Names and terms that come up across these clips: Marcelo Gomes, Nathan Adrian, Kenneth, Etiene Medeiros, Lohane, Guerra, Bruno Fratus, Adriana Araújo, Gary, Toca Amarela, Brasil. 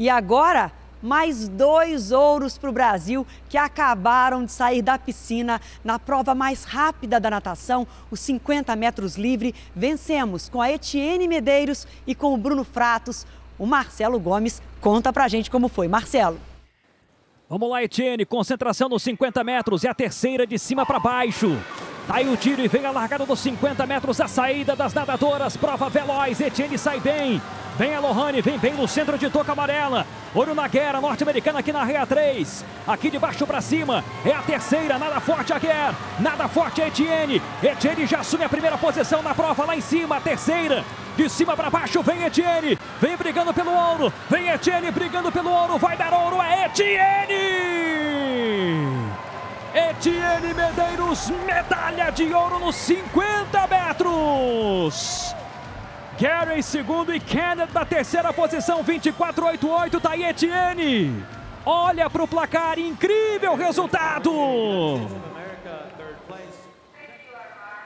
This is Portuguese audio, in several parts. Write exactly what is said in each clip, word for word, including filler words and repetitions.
E agora, mais dois ouros para o Brasil que acabaram de sair da piscina na prova mais rápida da natação, os cinquenta metros livre. Vencemos com a Etiene Medeiros e com o Bruno Fratus. O Marcelo Gomes conta pra gente como foi. Marcelo. Vamos lá, Etiene. Concentração nos cinquenta metros. É a terceira de cima para baixo. Aí o tiro e vem a largada dos cinquenta metros, a saída das nadadoras, prova veloz, Etiene sai bem, vem a Lohane, vem bem no centro de Toca Amarela, olho na Guerra, norte-americana aqui na Reia três, aqui de baixo para cima, é a terceira, nada forte a Guerra, nada forte a Etiene, Etiene já assume a primeira posição na prova lá em cima, a terceira, de cima para baixo vem Etiene, vem brigando pelo ouro, vem Etiene brigando pelo ouro, vai dar ouro a Etiene! Etiene Medeiros, medalha de ouro nos cinquenta metros. Gary em segundo e Kenneth na terceira posição, vinte e quatro oitenta e oito, tá aí Etiene. Olha para o placar, incrível resultado.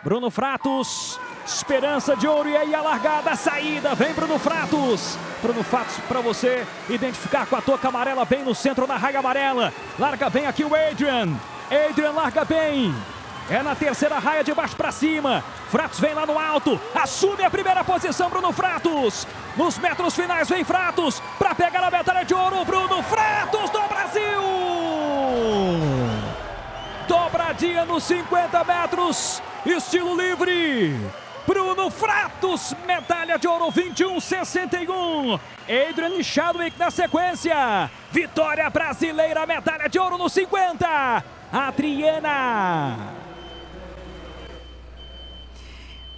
Bruno Fratus, esperança de ouro e aí a largada, a saída, vem Bruno Fratus. Bruno Fratus para você identificar com a toca amarela bem no centro da raia amarela. Larga bem aqui o Adrian. Adrian larga bem, é na terceira raia de baixo para cima, Fratus vem lá no alto, assume a primeira posição Bruno Fratus, nos metros finais vem Fratus, para pegar a medalha de ouro, Bruno Fratus do Brasil! Dobradinha nos cinquenta metros, estilo livre, Bruno Fratus, medalha de ouro vinte e um sessenta e um, Adrian e Chadwick na sequência, vitória brasileira, medalha de ouro nos cinquenta! Adriana.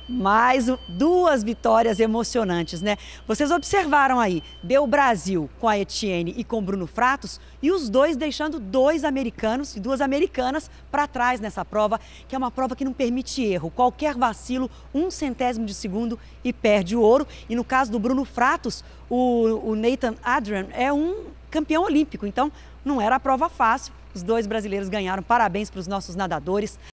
Mais duas vitórias emocionantes, né? Vocês observaram aí, deu Brasil com a Etiene e com Bruno Fratus e os dois deixando dois americanos e duas americanas para trás nessa prova, que é uma prova que não permite erro. Qualquer vacilo, um centésimo de segundo e perde o ouro. E no caso do Bruno Fratus, o, o Nathan Adrian é um campeão olímpico, então não era a prova fácil. Os dois brasileiros ganharam. Parabéns para os nossos nadadores.